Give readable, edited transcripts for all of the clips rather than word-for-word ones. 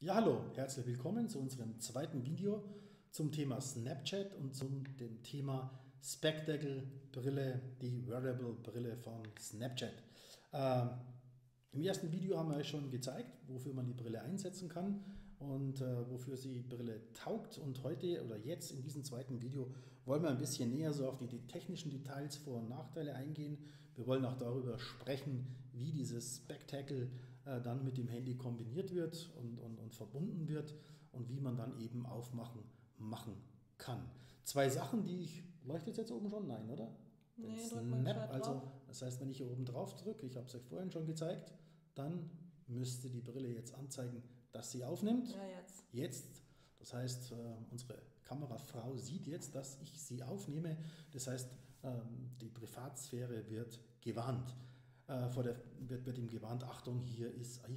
Ja, hallo, herzlich willkommen zu unserem zweiten Video zum Thema Snapchat und zum dem Thema Spectacle-Brille, die Wearable-Brille von Snapchat. Im ersten Video haben wir euch schon gezeigt, wofür man die Brille einsetzen kann und wofür die Brille taugt. Und heute oder jetzt in diesem zweiten Video wollen wir ein bisschen näher so auf die technischen Details, Vor- und Nachteile eingehen. Wir wollen auch darüber sprechen, wie dieses Spectacle dann mit dem Handy kombiniert wird und verbunden wird und wie man dann eben machen kann. Zwei Sachen, die ich... Leuchtet jetzt oben schon? Nein, oder? Den nee, Snap, also das heißt, wenn ich hier oben drauf drücke, ich habe es euch vorhin schon gezeigt, dann müsste die Brille jetzt anzeigen, dass sie aufnimmt. Ja, jetzt. Jetzt. Das heißt, unsere Kamerafrau sieht jetzt, dass ich sie aufnehme. Das heißt, die Privatsphäre wird gewarnt. Wird ihm gewarnt, Achtung, hier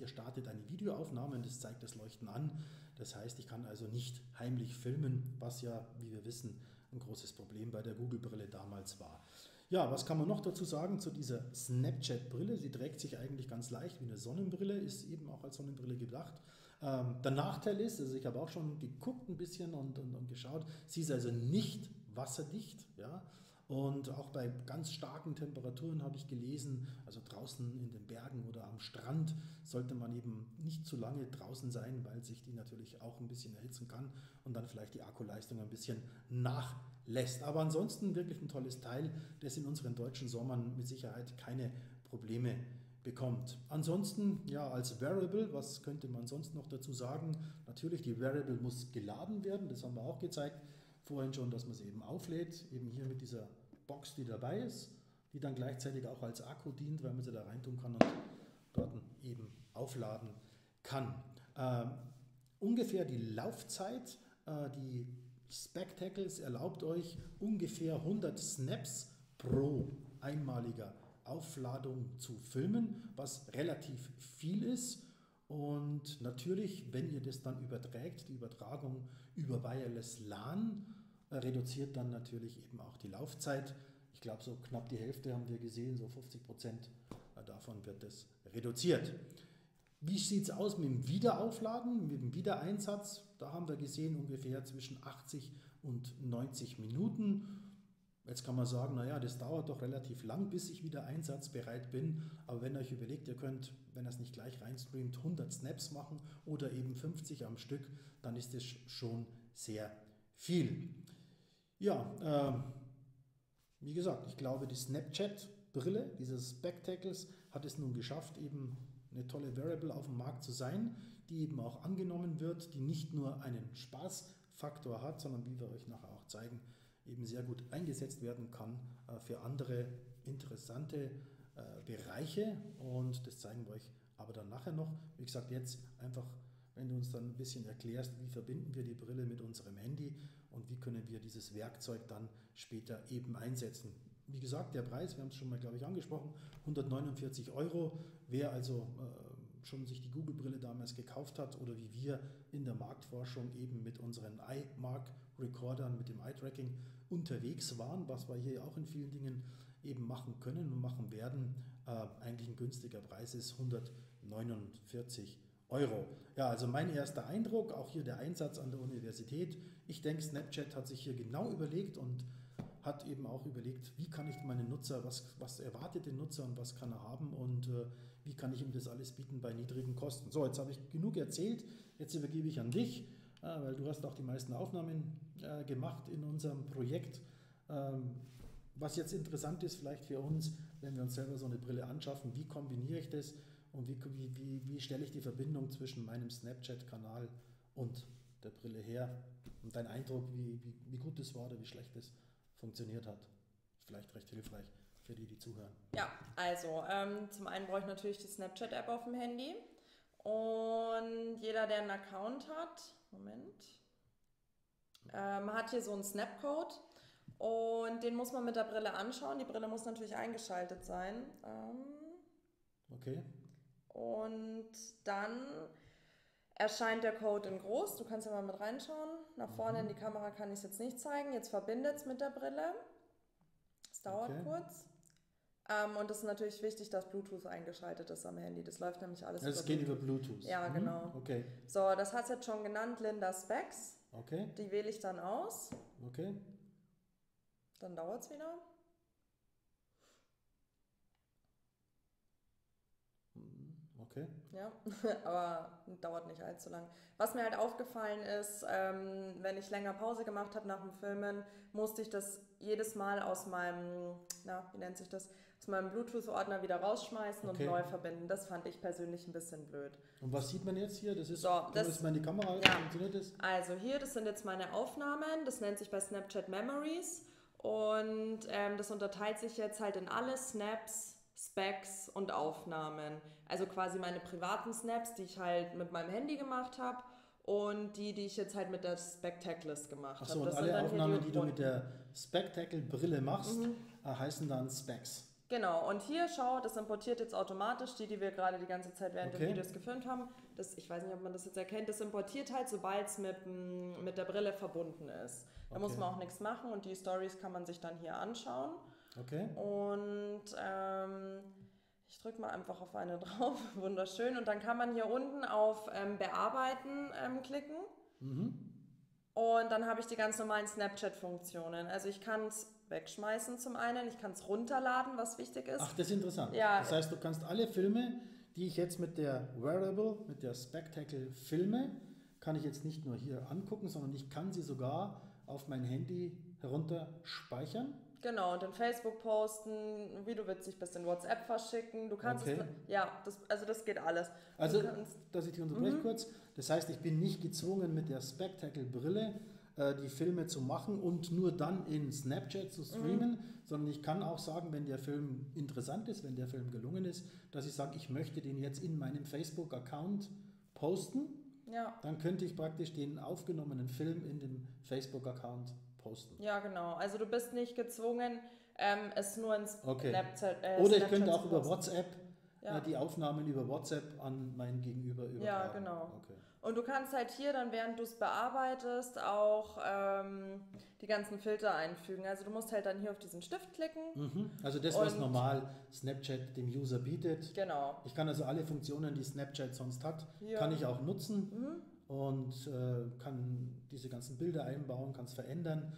startet eine Videoaufnahme und das zeigt das Leuchten an. Das heißt, ich kann also nicht heimlich filmen, was ja, wie wir wissen, ein großes Problem bei der Google-Brille damals war. Ja, was kann man noch dazu sagen zu dieser Snapchat-Brille? Sie trägt sich eigentlich ganz leicht wie eine Sonnenbrille, ist eben auch als Sonnenbrille gedacht. Der Nachteil ist, also ich habe auch schon geguckt ein bisschen und geschaut, sie ist also nicht wasserdicht, ja. Und auch bei ganz starken Temperaturen habe ich gelesen, also draußen in den Bergen oder am Strand sollte man eben nicht zu lange draußen sein, weil sich die natürlich auch ein bisschen erhitzen kann und dann vielleicht die Akkuleistung ein bisschen nachlässt. Aber ansonsten wirklich ein tolles Teil, das in unseren deutschen Sommern mit Sicherheit keine Probleme bekommt. Ansonsten, ja, als Wearable, was könnte man sonst noch dazu sagen? Natürlich, die Wearable muss geladen werden, das haben wir auch gezeigt. Vorhin schon, dass man es eben auflädt, eben hier mit dieser Box, die dabei ist, die dann gleichzeitig auch als Akku dient, weil man sie da reintun kann und dort eben aufladen kann. Ungefähr die Laufzeit, die Spectacles erlaubt euch ungefähr 100 Snaps pro einmaliger Aufladung zu filmen, was relativ viel ist. Und natürlich, wenn ihr das dann überträgt, die Übertragung über Wireless LAN reduziert dann natürlich eben auch die Laufzeit. Ich glaube, so knapp die Hälfte haben wir gesehen, so 50% davon wird das reduziert. Wie sieht es aus mit dem Wiederaufladen, mit dem Wiedereinsatz? Da haben wir gesehen ungefähr zwischen 80 und 90 Minuten. Jetzt kann man sagen, naja, das dauert doch relativ lang, bis ich wieder einsatzbereit bin. Aber wenn ihr euch überlegt, ihr könnt, wenn ihr es nicht gleich reinstreamt, 100 Snaps machen oder eben 50 am Stück, dann ist das schon sehr viel. Ja, wie gesagt, ich glaube, die Snapchat-Brille, dieses Spectacles, hat es nun geschafft, eben eine tolle Wearable auf dem Markt zu sein, die eben auch angenommen wird, die nicht nur einen Spaßfaktor hat, sondern, wie wir euch nachher auch zeigen, eben sehr gut eingesetzt werden kann für andere interessante Bereiche, und das zeigen wir euch aber dann nachher noch. Wie gesagt, jetzt einfach, wenn du uns dann ein bisschen erklärst, wie verbinden wir die Brille mit unserem Handy und wie können wir dieses Werkzeug dann später eben einsetzen. Wie gesagt, der Preis, wir haben es schon mal, glaube ich, angesprochen, 149 €. Wer also schon sich die Google-Brille damals gekauft hat oder wie wir in der Marktforschung eben mit unseren Eye-Mark-Recordern, mit dem Eye-Tracking unterwegs waren, was wir hier auch in vielen Dingen eben machen können und machen werden, eigentlich ein günstiger Preis ist, 149 €. Ja, also mein erster Eindruck, auch hier der Einsatz an der Universität. Ich denke, Snapchat hat sich hier genau überlegt und hat eben auch überlegt, wie kann ich meinen Nutzer, was erwartet den Nutzer und was kann er haben und wie kann ich ihm das alles bieten bei niedrigen Kosten. So, jetzt habe ich genug erzählt, jetzt übergebe ich an dich, weil du hast auch die meisten Aufnahmen gemacht in unserem Projekt. Was jetzt interessant ist vielleicht für uns, wenn wir uns selber so eine Brille anschaffen, wie kombiniere ich das und wie stelle ich die Verbindung zwischen meinem Snapchat-Kanal und der Brille her, und dein Eindruck, wie gut das war oder wie schlecht das funktioniert hat. Vielleicht recht hilfreich für die, die zuhören. Ja, also zum einen brauche ich natürlich die Snapchat-App auf dem Handy, und jeder, der einen Account hat, hat hier so einen Snapcode, und den muss man mit der Brille anschauen. Die Brille muss natürlich eingeschaltet sein. Okay. Und dann erscheint der Code in groß, du kannst ja mal mit reinschauen. Nach vorne in die Kamera kann ich es jetzt nicht zeigen. Jetzt verbindet es mit der Brille. Es dauert kurz. Und es ist natürlich wichtig, dass Bluetooth eingeschaltet ist am Handy. Das läuft nämlich alles über Bluetooth. Das geht über Bluetooth? Ja, genau. Okay. So, das hat es jetzt schon genannt, Linda Specs. Okay. Die wähle ich dann aus. Okay. Dann dauert es wieder. Okay. Ja, aber dauert nicht allzu lang. Was mir halt aufgefallen ist, wenn ich länger Pause gemacht habe nach dem Filmen, musste ich das jedes Mal aus meinem, aus meinem Bluetooth-Ordner wieder rausschmeißen und neu verbinden. Das fand ich persönlich ein bisschen blöd. Und was sieht man jetzt hier? Das ist, so, das meine Kamera, funktioniert das? Also hier, das sind jetzt meine Aufnahmen. Das nennt sich bei Snapchat Memories. Und das unterteilt sich jetzt halt in alle Snaps, Specs und Aufnahmen, also quasi meine privaten Snaps, die ich halt mit meinem Handy gemacht habe und die ich jetzt halt mit der Spectacles gemacht habe. Achso, und alle Aufnahmen, die du mit der Spectacle-Brille machst, heißen dann Specs. Genau, und hier, schau, das importiert jetzt automatisch, die wir gerade die ganze Zeit während der Videos gefilmt haben. Das, ich weiß nicht, ob man das jetzt erkennt, das importiert halt, sobald es mit der Brille verbunden ist. Da muss man auch nichts machen und die Stories kann man sich dann hier anschauen. Okay. Und ich drücke mal einfach auf eine drauf, wunderschön. Und dann kann man hier unten auf Bearbeiten klicken. Und dann habe ich die ganz normalen Snapchat-Funktionen. Also ich kann es wegschmeißen zum einen, ich kann es runterladen, was wichtig ist. Ach, das ist interessant. Ja, das heißt, du kannst alle Filme, die ich jetzt mit der Wearable, mit der Spectacle filme, kann ich jetzt nicht nur hier angucken, sondern ich kann sie sogar auf mein Handy herunterspeichern. Genau, und in Facebook posten, wie du witzig bist, in WhatsApp verschicken, du kannst es, also das geht alles. Also, dass ich dich unterbreche kurz, das heißt, ich bin nicht gezwungen, mit der Spectacle-Brille die Filme zu machen und nur dann in Snapchat zu streamen, sondern ich kann auch sagen, wenn der Film interessant ist, wenn der Film gelungen ist, dass ich sage, ich möchte den jetzt in meinem Facebook-Account posten, dann könnte ich praktisch den aufgenommenen Film in dem Facebook-Account posten. Ja, genau. Also du bist nicht gezwungen, es nur ins Snapchat oder ich könnte auch über WhatsApp die Aufnahmen über WhatsApp an mein Gegenüber übertragen. Ja, genau. Okay. Und du kannst halt hier dann, während du es bearbeitest, auch die ganzen Filter einfügen. Also du musst halt dann hier auf diesen Stift klicken. Also das, was normal Snapchat dem User bietet. Genau. Ich kann also alle Funktionen, die Snapchat sonst hat, kann ich auch nutzen. Und kann diese ganzen Bilder einbauen, kann es verändern.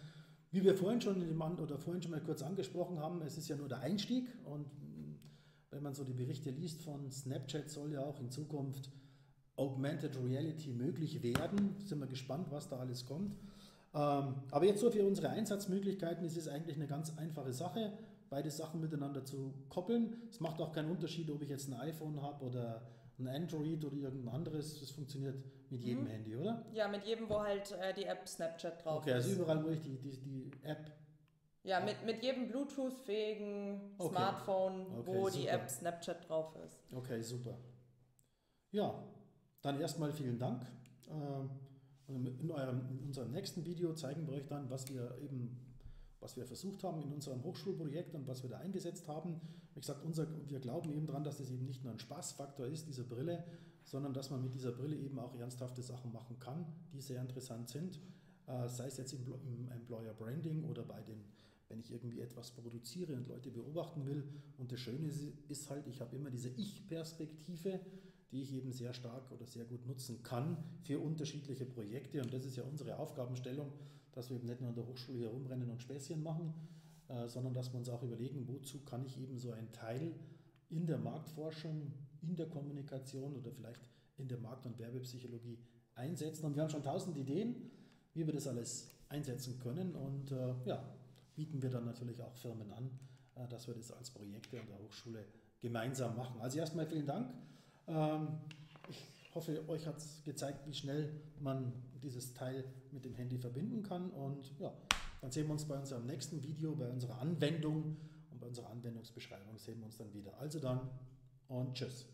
Wie wir vorhin schon mal kurz angesprochen haben, es ist ja nur der Einstieg und wenn man so die Berichte liest von Snapchat, soll ja auch in Zukunft Augmented Reality möglich werden. Sind wir gespannt, was da alles kommt. Aber jetzt so für unsere Einsatzmöglichkeiten ist es eigentlich eine ganz einfache Sache, beide Sachen miteinander zu koppeln. Es macht auch keinen Unterschied, ob ich jetzt ein iPhone habe oder ein Android oder irgendein anderes, das funktioniert mit jedem Handy, oder? Ja, mit jedem, wo halt die App Snapchat drauf ist. Okay, also überall, wo ich die App... Ja, mit jedem Bluetooth-fähigen Smartphone, wo die App Snapchat drauf ist. Okay, super. Ja, dann erstmal vielen Dank. In unserem nächsten Video zeigen wir euch dann, was wir versucht haben in unserem Hochschulprojekt und was wir da eingesetzt haben. Wie gesagt, wir glauben eben dran, dass das eben nicht nur ein Spaßfaktor ist, diese Brille, sondern dass man mit dieser Brille eben auch ernsthafte Sachen machen kann, die sehr interessant sind, sei es jetzt im Employer Branding oder wenn ich irgendwie etwas produziere und Leute beobachten will. Und das Schöne ist halt, ich habe immer diese Ich-Perspektive, die ich eben sehr stark oder sehr gut nutzen kann für unterschiedliche Projekte. Und das ist ja unsere Aufgabenstellung, dass wir eben nicht nur an der Hochschule herumrennen und Späßchen machen, sondern dass wir uns auch überlegen, wozu kann ich eben so einen Teil in der Marktforschung, in der Kommunikation oder vielleicht in der Markt- und Werbepsychologie einsetzen. Und wir haben schon 1000 Ideen, wie wir das alles einsetzen können. Und bieten wir dann natürlich auch Firmen an, dass wir das als Projekte an der Hochschule gemeinsam machen. Also erstmal vielen Dank. Ich hoffe, euch hat es gezeigt, wie schnell man dieses Teil mit dem Handy verbinden kann. Und ja, dann sehen wir uns bei unserem nächsten Video, bei unserer Anwendung und bei unserer Anwendungsbeschreibung sehen wir uns dann wieder. Also dann und tschüss.